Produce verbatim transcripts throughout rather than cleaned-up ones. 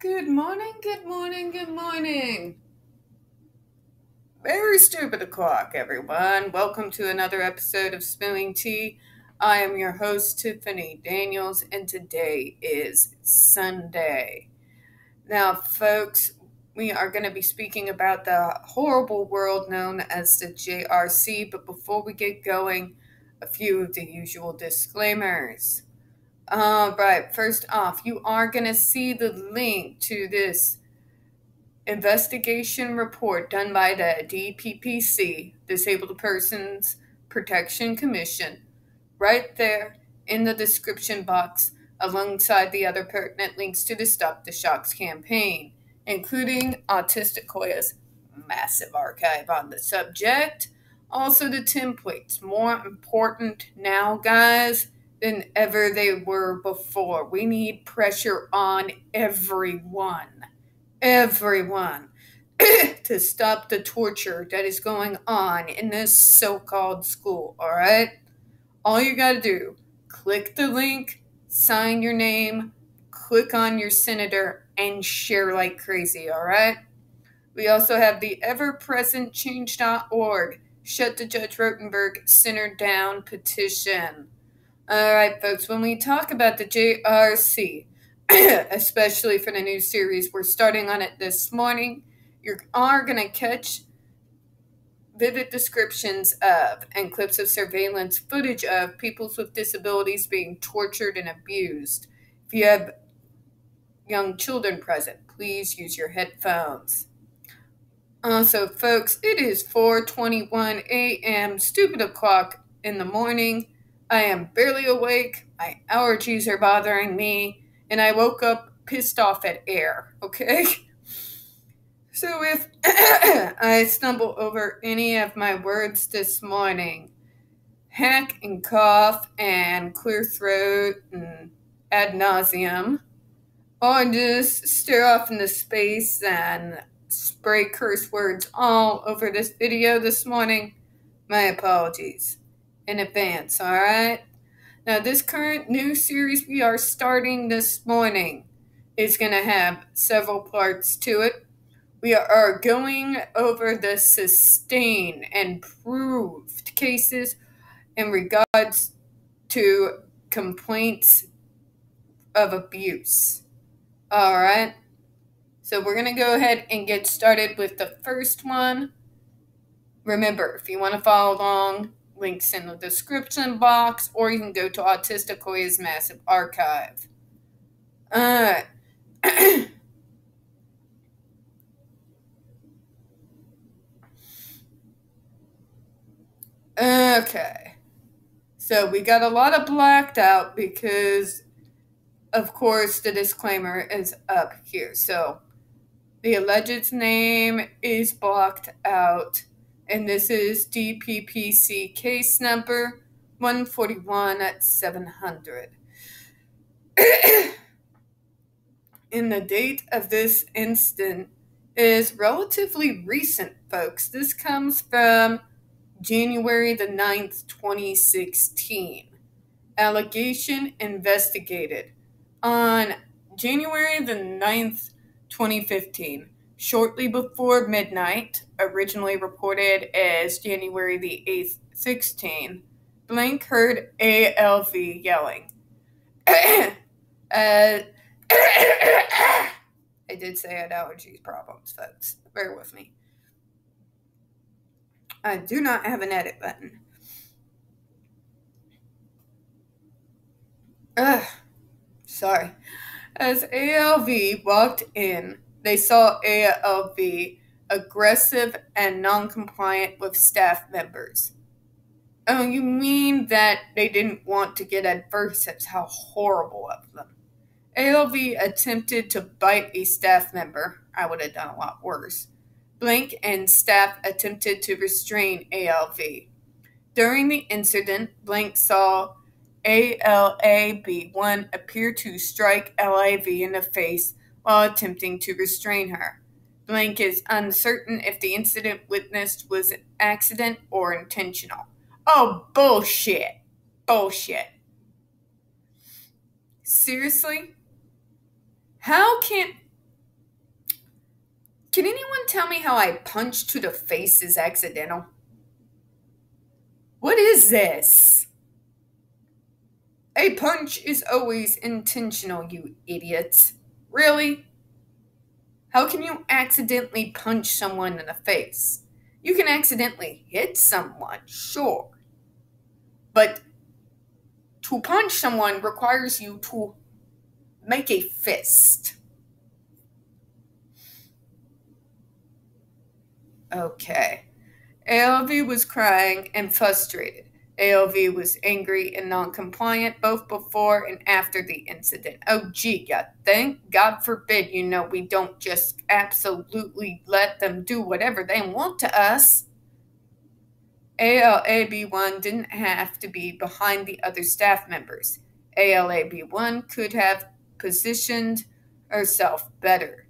Good morning, good morning, good morning. Very stupid o'clock, everyone. Welcome to another episode of Spilling Tea. I am your host, Tiffany Daniels, and today is Sunday. Now, folks, we are going to be speaking about the horrible world known as the J R C, but before we get going, a few of the usual disclaimers. All right, first off, you are going to see the link to this investigation report done by the D P P C, Disabled Persons Protection Commission, right there in the description box alongside the other pertinent links to the Stop the Shocks campaign, including Autistic Hoya's massive archive on the subject. Also the templates, more important now, guys, than ever they were before. We need pressure on everyone, everyone, to stop the torture that is going on in this so-called school, all right? All you gotta do, click the link, sign your name, click on your senator, and share like crazy, all right? We also have the ever present change dot org Shut the Judge Rotenberg Center Down petition. All right, folks, when we talk about the J R C, especially for the new series, we're starting on it this morning. You are going to catch vivid descriptions of and clips of surveillance footage of people with disabilities being tortured and abused. If you have young children present, please use your headphones. Also, folks, it is four twenty-one a m, stupid o'clock in the morning. I am barely awake, my allergies are bothering me, and I woke up pissed off at air, okay? So if I stumble over any of my words this morning, hack and cough and clear throat and ad nauseum, or just stare off into space and spray curse words all over this video this morning, my apologies in advance, all right? Now, this current new series we are starting this morning is going to have several parts to it. We are going over the sustained and proved cases in regards to complaints of abuse, all right? So we're going to go ahead and get started with the first one. Remember, if you want to follow along, links in the description box, or you can go to Autistic Hoya's massive archive. All right. Okay. So we got a lot of blacked out because, of course, the disclaimer is up here. So the alleged's name is blocked out. And this is D P P C case number one forty-one at seven hundred. And the date of this incident is relatively recent, folks. This comes from January the ninth, twenty sixteen. Allegation investigated on January the ninth, twenty fifteen. Shortly before midnight, originally reported as January the eighth, sixteen, Blank heard A L V yelling. uh, I did say I had allergies problems, folks. Bear with me. I do not have an edit button. Ugh, sorry. As A L V walked in, they saw A L V aggressive and non-compliant with staff members. Oh, you mean that they didn't want to get adversives? How horrible of them. A L V attempted to bite a staff member. I would have done a lot worse. Blank and staff attempted to restrain A L V. During the incident, Blank saw A L A B one appear to strike L A V in the face while attempting to restrain her. Blank is uncertain if the incident witnessed was an accident or intentional. Oh, bullshit. Bullshit. Seriously? How can Can anyone tell me how a punch to the face is accidental? What is this? A punch is always intentional, you idiots. Really? How can you accidentally punch someone in the face? You can accidentally hit someone, sure. But to punch someone requires you to make a fist. Okay. A L V was crying and frustrated. A L V was angry and non-compliant both before and after the incident. Oh, gee, I think. God forbid, you know, we don't just absolutely let them do whatever they want to us. A L A B one didn't have to be behind the other staff members. A L A B one could have positioned herself better.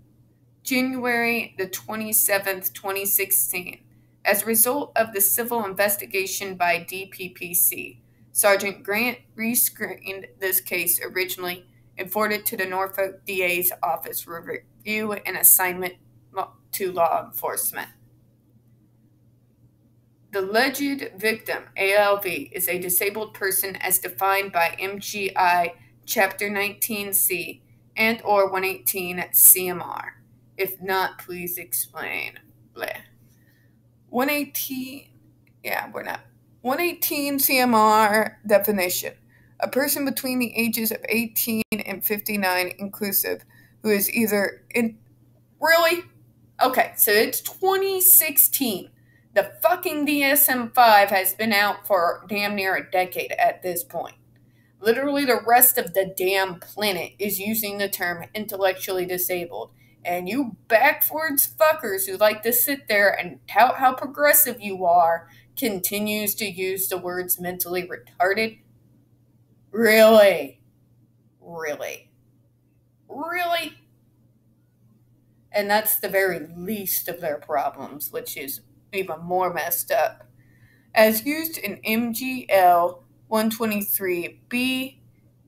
January the twenty-seventh, twenty sixteen. As a result of the civil investigation by D P P C, Sergeant Grant rescreened this case originally and forwarded to the Norfolk D A's office for review and assignment to law enforcement. The alleged victim, A L V, is a disabled person as defined by M G I Chapter nineteen C and or one eighteen at C M R. If not, please explain. Bleh. one eighteen, yeah, we're not. one eighteen C M R definition. A person between the ages of eighteen and fifty-nine inclusive who is either in, really? Okay, so it's twenty sixteen. The fucking D S M five has been out for damn near a decade at this point. Literally the rest of the damn planet is using the term intellectually disabled. And you backwards fuckers who like to sit there and tout how progressive you are continues to use the words mentally retarded? Really? Really? Really? And that's the very least of their problems, which is even more messed up. As used in M G L one twenty-three B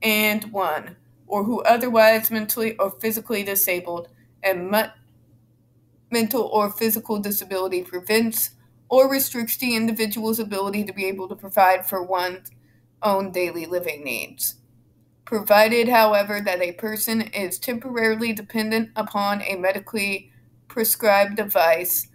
and one, or who otherwise mentally or physically disabled, and mental or physical disability prevents or restricts the individual's ability to be able to provide for one's own daily living needs. Provided, however, that a person is temporarily dependent upon a medically prescribed device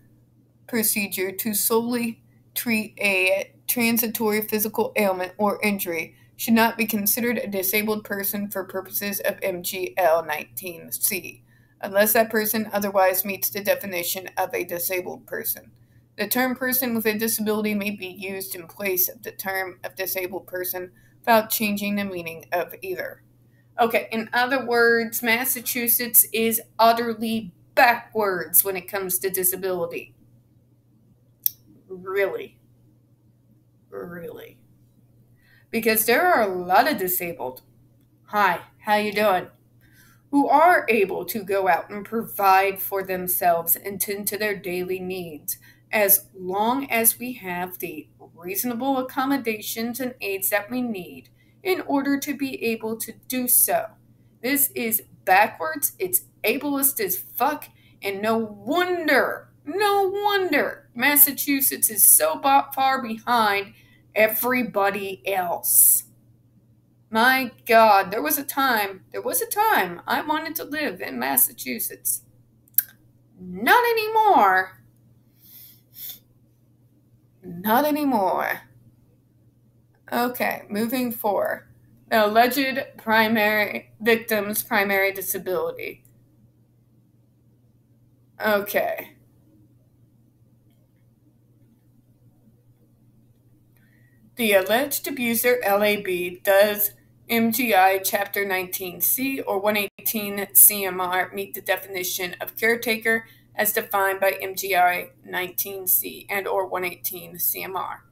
procedure to solely treat a transitory physical ailment or injury should not be considered a disabled person for purposes of M G L nineteen C. Unless that person otherwise meets the definition of a disabled person. The term person with a disability may be used in place of the term of disabled person without changing the meaning of either. Okay, in other words, Massachusetts is utterly backwards when it comes to disability. Really. Really. Because there are a lot of disabled. Hi, how you doing? Who are able to go out and provide for themselves and tend to their daily needs, as long as we have the reasonable accommodations and aids that we need in order to be able to do so. This is backwards, it's ableist as fuck, and no wonder, no wonder Massachusetts is so far behind everybody else. My God, there was a time, there was a time I wanted to live in Massachusetts. Not anymore. Not anymore. Okay, moving forward. The alleged primary victim's primary disability. Okay. The alleged abuser, L A B, does M G I Chapter nineteen C or one eighteen C M R meet the definition of caretaker as defined by M G I nineteen C and or one eighteen C M R.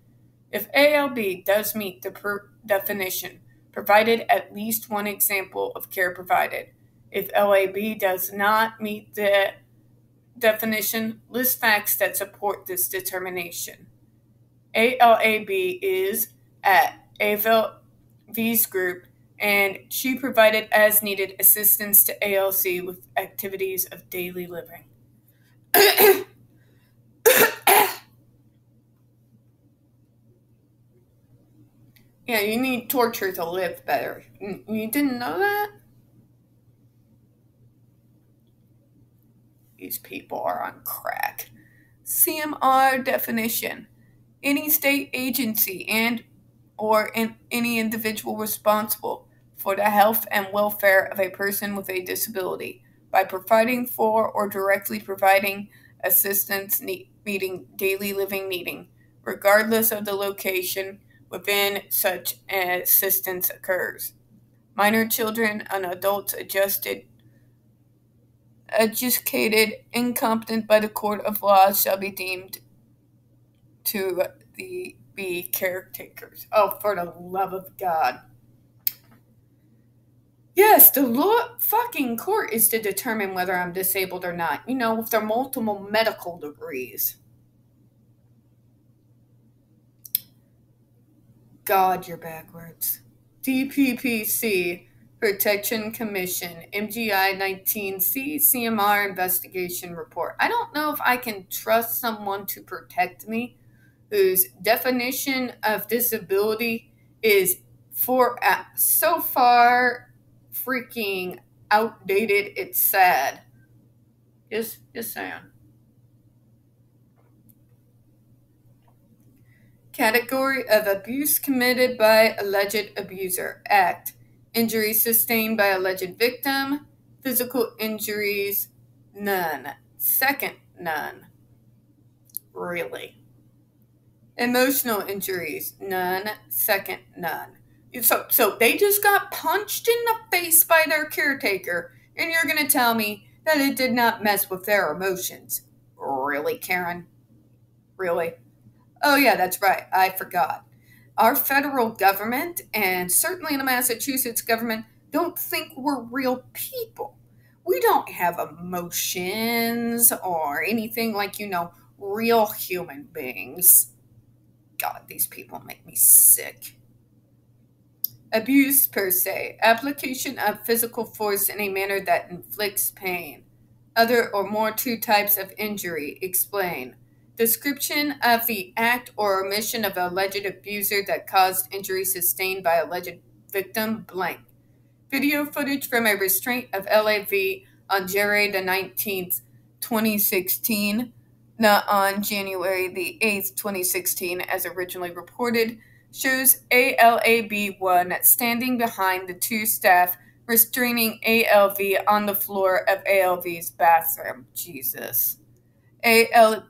If A L B does meet the per definition, provided at least one example of care provided. If L A B does not meet the definition, list facts that support this determination. A L A B is at A V L V's group, and she provided as needed assistance to A L C with activities of daily living. Yeah, you need torture to live better. You didn't know that? These people are on crack. C M R definition. Any state agency and or in any individual responsible for the health and welfare of a person with a disability by providing for or directly providing assistance meeting daily living needing, regardless of the location within such assistance occurs. Minor children and adults adjusted adjudicated incompetent by the court of law shall be deemed to the be caretakers. Oh, for the love of God. Yes, the law fucking court is to determine whether I'm disabled or not. You know, with their multiple medical degrees. God, you're backwards. D P P C, Protection Commission, M G I nineteen C, C M R Investigation Report. I don't know if I can trust someone to protect me whose definition of disability is for uh, so far freaking outdated. It's sad. Just, just saying. Category of abuse committed by alleged abuser. Act. Injury sustained by alleged victim. Physical injuries. None. Second, none. Really. Emotional injuries, none. Second, none. So, so they just got punched in the face by their caretaker, and you're going to tell me that it did not mess with their emotions. Really, Karen? Really? Oh, yeah, that's right. I forgot. Our federal government, and certainly the Massachusetts government, don't think we're real people. We don't have emotions or anything like, you know, real human beings. God, these people make me sick. Abuse per se. Application of physical force in a manner that inflicts pain. Other or more two types of injury. Explain. Description of the act or omission of alleged abuser that caused injury sustained by alleged victim blank. Video footage from a restraint of L A V on January the nineteenth, twenty sixteen. Not on January the eighth, twenty sixteen, as originally reported, shows A L A B one standing behind the two staff restraining A L V on the floor of A L V's bathroom. Jesus. A L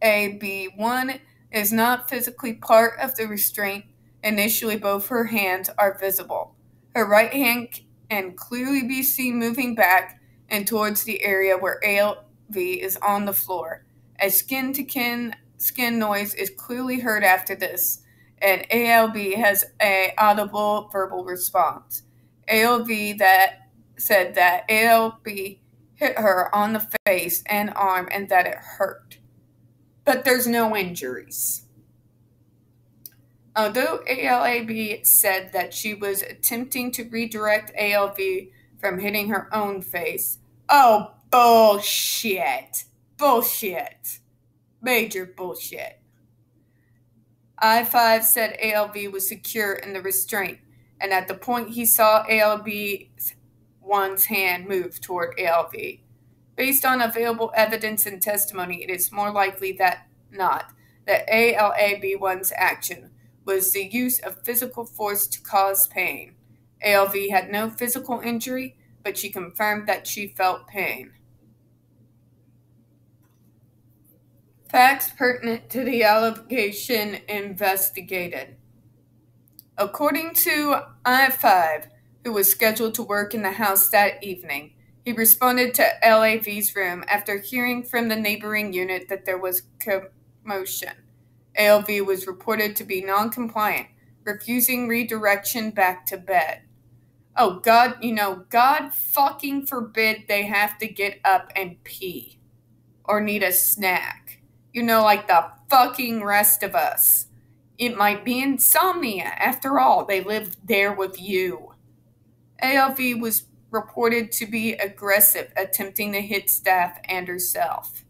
A B one is not physically part of the restraint. Initially, both her hands are visible. Her right hand can clearly be seen moving back and towards the area where A L V is on the floor. A skin-to-skin skin noise is clearly heard after this, and A L B has an audible verbal response. A L V that said that A L B hit her on the face and arm and that it hurt. But there's no injuries. Although A L A B said that she was attempting to redirect A L V from hitting her own face. Oh, bullshit. Bullshit. Major bullshit. I five said A L V was secure in the restraint, and at the point he saw A L B one's hand move toward A L V. Based on available evidence and testimony, it is more likely that not, that A L A B one's action was the use of physical force to cause pain. A L V had no physical injury, but she confirmed that she felt pain. Facts pertinent to the allegation investigated. According to I five, who was scheduled to work in the house that evening, he responded to L A V's room after hearing from the neighboring unit that there was commotion. A L V was reported to be non-compliant, refusing redirection back to bed. Oh, God, you know, God fucking forbid they have to get up and pee or need a snack. You know, like the fucking rest of us. It might be insomnia. After all, they live there with you. A L V was reported to be aggressive, attempting to hit staff and herself.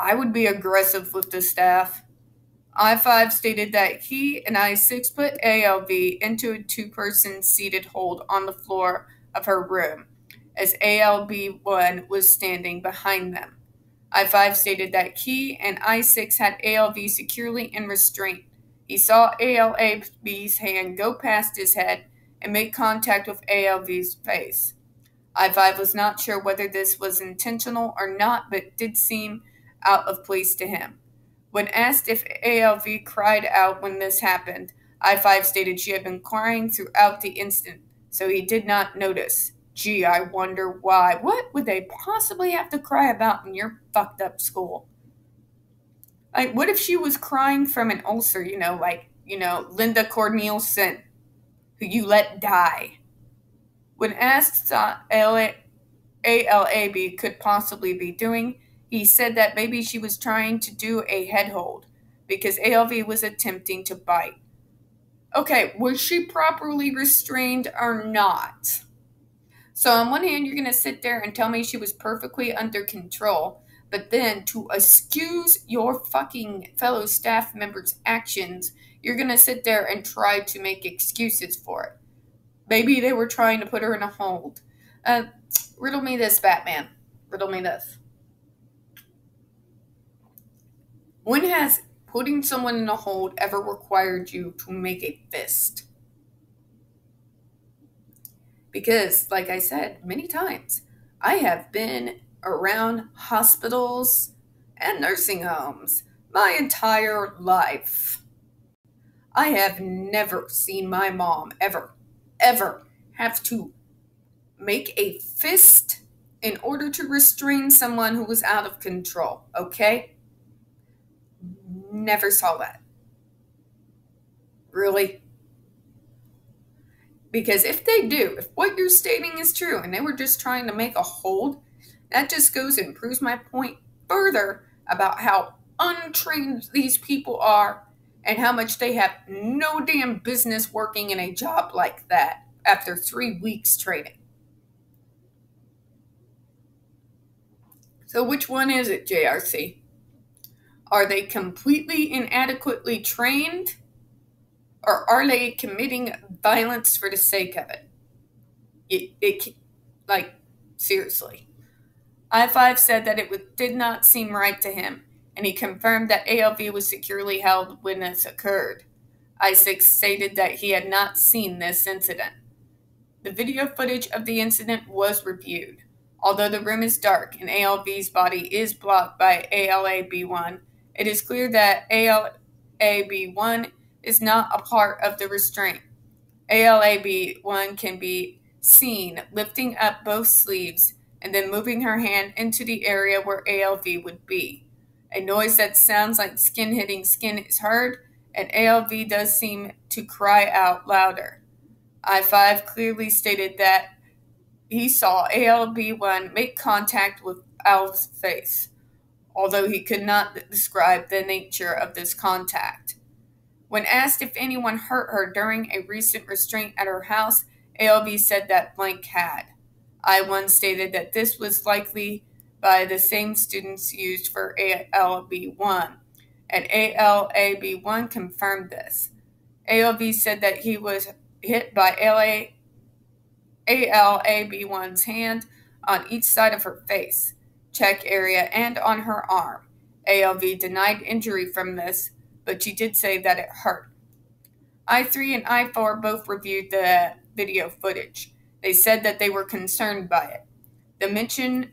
I would be aggressive with the staff. I five stated that he and I six put A L V into a two-person seated hold on the floor of her room, as A L B one was standing behind them. I five stated that he and I six had A L V securely in restraint. He saw A L B's hand go past his head and make contact with A L V's face. I five was not sure whether this was intentional or not, but did seem out of place to him. When asked if A L V cried out when this happened, I five stated she had been crying throughout the incident, so he did not notice. Gee, I wonder why. What would they possibly have to cry about in your fucked up school? Like, what if she was crying from an ulcer, you know, like, you know, Linda Cornelison, who you let die? When asked what A L A B could possibly be doing, he said that maybe she was trying to do a head hold because A L V was attempting to bite. Okay, was she properly restrained or not? So on one hand, you're going to sit there and tell me she was perfectly under control, but then to excuse your fucking fellow staff members' actions, you're going to sit there and try to make excuses for it. Maybe they were trying to put her in a hold. Uh, riddle me this, Batman. Riddle me this. When has putting someone in a hold ever required you to make a fist? Because, like I said many times, I have been around hospitals and nursing homes my entire life. I have never seen my mom ever, ever have to make a fist in order to restrain someone who was out of control, okay? Never saw that. Really? Because if they do, if what you're stating is true and they were just trying to make a hold, that just goes and proves my point further about how untrained these people are and how much they have no damn business working in a job like that after three weeks training. So which one is it, J R C? Are they completely inadequately trained? Or are they committing violence for the sake of it? It, it like, seriously. I five said that it did not seem right to him, and he confirmed that A L V was securely held when this occurred. I six stated that he had not seen this incident. The video footage of the incident was reviewed. Although the room is dark and A L V's body is blocked by A L A B one, it is clear that A L A B one is not a part of the restraint. A L A B one can be seen lifting up both sleeves and then moving her hand into the area where A L V would be. A noise that sounds like skin hitting skin is heard, and A L V does seem to cry out louder. I five clearly stated that he saw A L B one make contact with Al's face, although he could not describe the nature of this contact. When asked if anyone hurt her during a recent restraint at her house, A L B said that blank had. I one stated that this was likely by the same students used for A L B one, and A L A B one confirmed this. A L B said that he was hit by A L A B one's hand on each side of her face, cheek area, and on her arm. A L V denied injury from this, but she did say that it hurt. I three and I four both reviewed the video footage. They said that they were concerned by it. The mention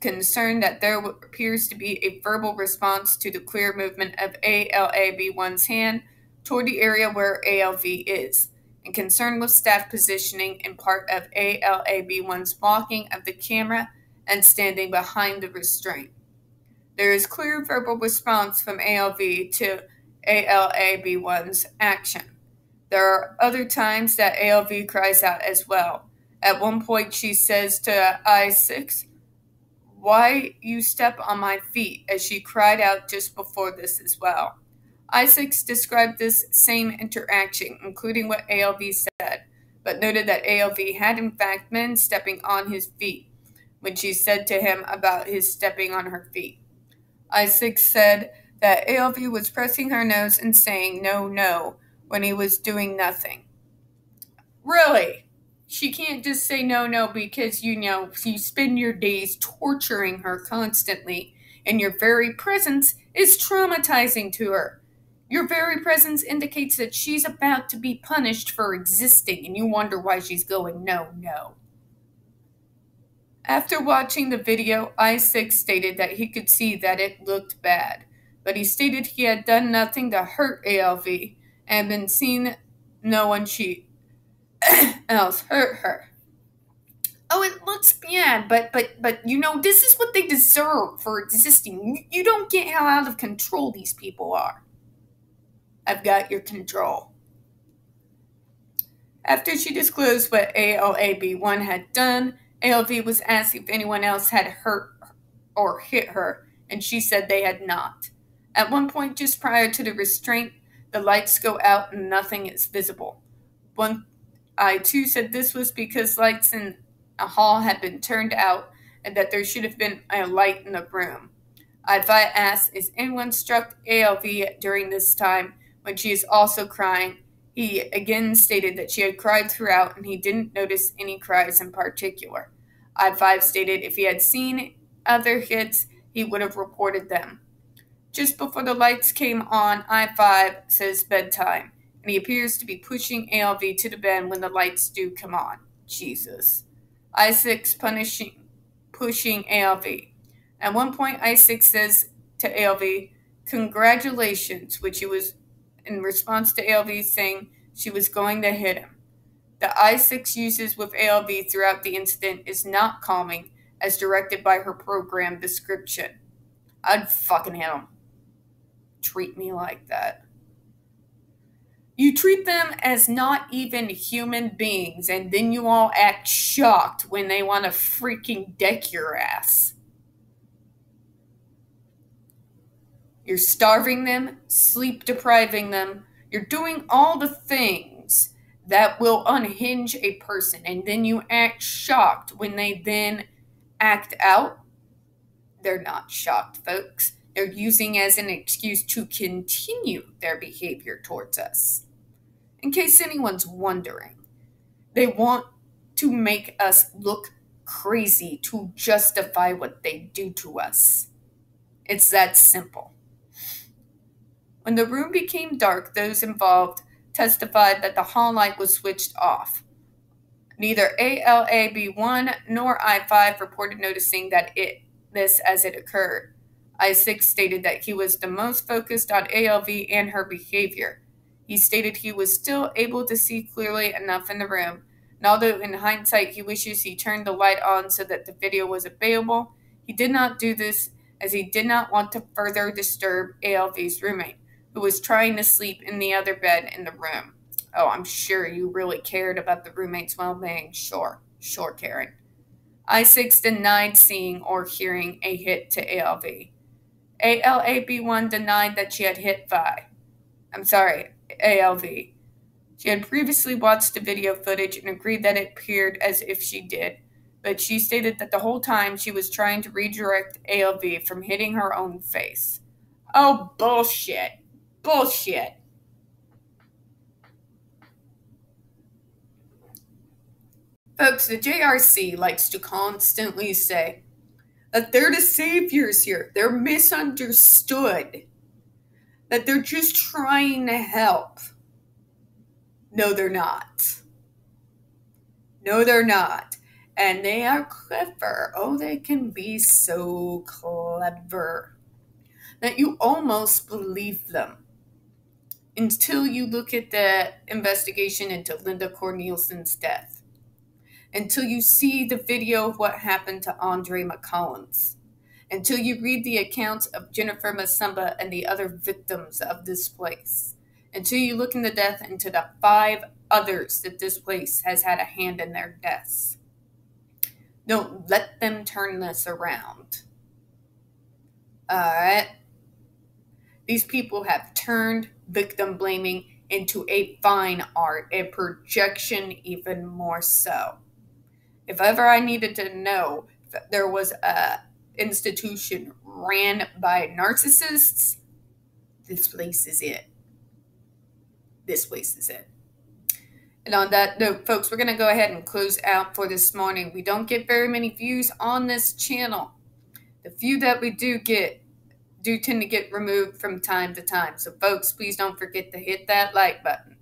concerned that there appears to be a verbal response to the clear movement of A L A B one's hand toward the area where A L V is, and concerned with staff positioning and part of A L A B one's blocking of the camera and standing behind the restraint. There is clear verbal response from A L V to A L A B one's action. There are other times that A L V cries out as well. At one point, she says to I six, "Why you step on my feet?" as she cried out just before this as well. I six described this same interaction, including what A L V said, but noted that A L V had in fact been stepping on his feet when she said to him about his stepping on her feet. Isaac said that A L V was pressing her nose and saying no, no, when he was doing nothing. Really? She can't just say no, no, because, you know, you spend your days torturing her constantly, and your very presence is traumatizing to her. Your very presence indicates that she's about to be punished for existing, and you wonder why she's going no, no. After watching the video, Isaac stated that he could see that it looked bad, but he stated he had done nothing to hurt A L V and been seen no one she else hurt her. Oh, it looks bad, but, but, but, you know, this is what they deserve for existing. You don't get how out of control these people are. I've got your control. After she disclosed what A L A B one had done, A L V was asked if anyone else had hurt or hit her, and she said they had not. At one point, just prior to the restraint, the lights go out and nothing is visible. One, I too said this was because lights in a hall had been turned out and that there should have been a light in the room. If I asked, is anyone struck A L V during this time when she is also crying, he again stated that she had cried throughout and he didn't notice any cries in particular. I five stated if he had seen other hits, he would have reported them. Just before the lights came on, I five says bedtime, and he appears to be pushing A L V to the bed when the lights do come on. Jesus. I six punishing, pushing A L V. At one point, I six says to A L V, congratulations, which he was in response to A L V saying she was going to hit him. The I six uses with A L V throughout the incident is not calming, as directed by her program description. I'd fucking hit him. Treat me like that. You treat them as not even human beings, and then you all act shocked when they want to freaking deck your ass. You're starving them, sleep depriving them. You're doing all the things that will unhinge a person, and then you act shocked when they then act out. They're not shocked, folks. They're using as an excuse to continue their behavior towards us. In case anyone's wondering, they want to make us look crazy to justify what they do to us. It's that simple. When the room became dark, those involved testified that the hall light was switched off. Neither A L A B one nor I five reported noticing that it this as it occurred. I six stated that he was the most focused on A L V and her behavior. He stated he was still able to see clearly enough in the room, and although in hindsight he wishes he turned the light on so that the video was available, he did not do this as he did not want to further disturb A L V's roommate, who was trying to sleep in the other bed in the room. Oh, I'm sure you really cared about the roommate's well-being. Sure, sure, Karen. I six denied seeing or hearing a hit to A L V. A L A B one denied that she had hit Vi. I'm sorry, A L V. She had previously watched the video footage and agreed that it appeared as if she did, but she stated that the whole time she was trying to redirect A L V from hitting her own face. Oh, bullshit. Bullshit. Folks, the J R C likes to constantly say that they're the saviors here. They're misunderstood. That they're just trying to help. No, they're not. No, they're not. And they are clever. Oh, they can be so clever that you almost believe them. Until you look at the investigation into Linda Cornelison's death. Until you see the video of what happened to Andre McCollins. Until you read the accounts of Jennifer Msumba and the other victims of this place. Until you look in the death into the five others that this place has had a hand in their deaths. Don't let them turn this around. Alright? These people have turned victim blaming into a fine art, a projection even more so. If ever I needed to know if there was a institution ran by narcissists, this place is it. This place is it. And on that note, folks, we're going to go ahead and close out for this morning. We don't get very many views on this channel. The few that we do get do tend to get removed from time to time. So, folks, please don't forget to hit that like button.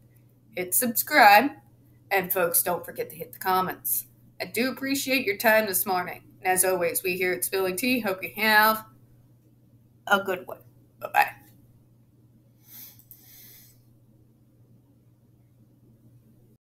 Hit subscribe. And, folks, don't forget to hit the comments. I do appreciate your time this morning. And as always, we here at Spilling Tea hope you have a good one. Bye-bye.